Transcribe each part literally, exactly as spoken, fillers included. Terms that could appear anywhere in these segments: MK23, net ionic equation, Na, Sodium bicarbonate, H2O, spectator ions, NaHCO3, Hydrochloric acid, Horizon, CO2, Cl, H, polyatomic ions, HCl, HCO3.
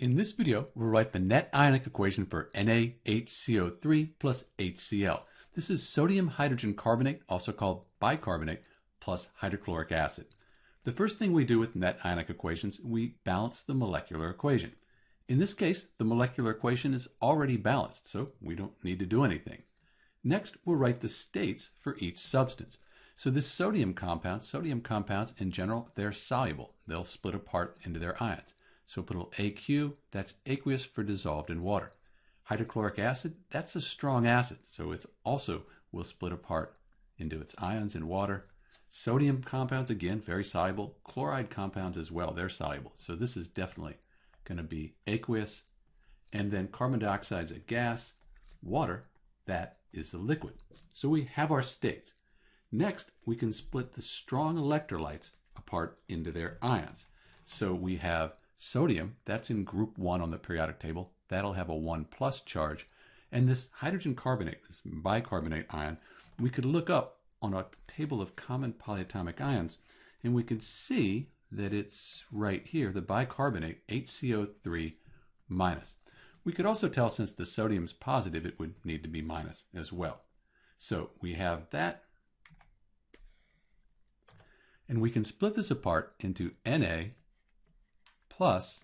In this video, we'll write the net ionic equation for N a H C O three plus H C l. This is sodium hydrogen carbonate, also called bicarbonate, plus hydrochloric acid. The first thing we do with net ionic equations, we balance the molecular equation. In this case, the molecular equation is already balanced, so we don't need to do anything. Next, we'll write the states for each substance. So this sodium compound, sodium compounds in general, they're soluble. They'll split apart into their ions. So put a little A Q, that's aqueous for dissolved in water. Hydrochloric acid, that's a strong acid, so it's also will split apart into its ions in water. Sodium compounds, again, very soluble. Chloride compounds as well, they're soluble. So this is definitely going to be aqueous. And then carbon dioxide is a gas. Water, that is a liquid. So we have our states. Next, we can split the strong electrolytes apart into their ions. So we have sodium, that's in group one on the periodic table. That'll have a one plus charge. And this hydrogen carbonate, this bicarbonate ion, we could look up on a table of common polyatomic ions, and we could see that it's right here, the bicarbonate, H C O three minus. We could also tell since the sodium's positive, it would need to be minus as well. So we have that. And we can split this apart into Na plus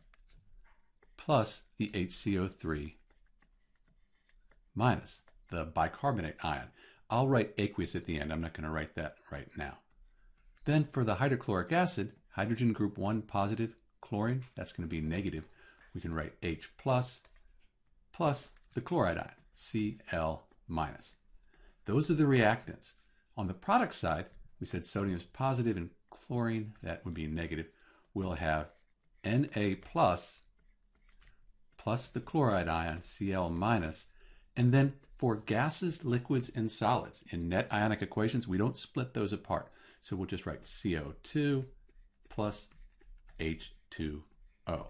plus the H C O three minus, the bicarbonate ion. I'll write aqueous at the end. I'm not going to write that right now. Then for the hydrochloric acid, hydrogen group one positive, chlorine, that's going to be negative. We can write H plus plus the chloride ion, C l minus. Those are the reactants. On the product side, we said sodium is positive and chlorine, that would be negative. We'll have Na plus, plus the chloride ion, Cl minus. And then for gases, liquids, and solids, in net ionic equations, we don't split those apart. So we'll just write C O two plus H two O.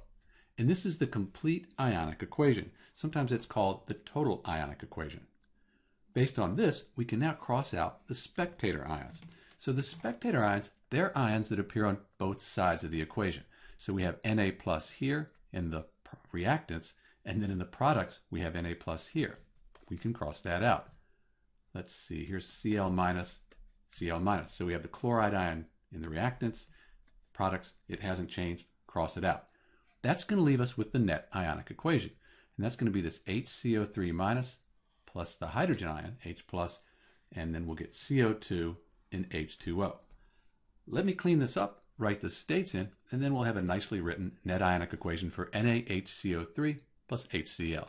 And this is the complete ionic equation. Sometimes it's called the total ionic equation. Based on this, we can now cross out the spectator ions. So the spectator ions, they're ions that appear on both sides of the equation. So we have Na plus here in the reactants, and then in the products, we have Na plus here. We can cross that out. Let's see, here's Cl minus, Cl minus. So we have the chloride ion in the reactants, products, it hasn't changed, cross it out. That's going to leave us with the net ionic equation. And that's going to be this H C O three minus plus the hydrogen ion, H plus, and then we'll get C O two and H two O. Let me clean this up, write the states in, and then we'll have a nicely written net ionic equation for N a H C O three plus H C l.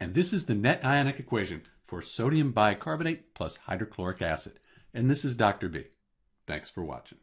And this is the net ionic equation for sodium bicarbonate plus hydrochloric acid. And this is Doctor B. Thanks for watching.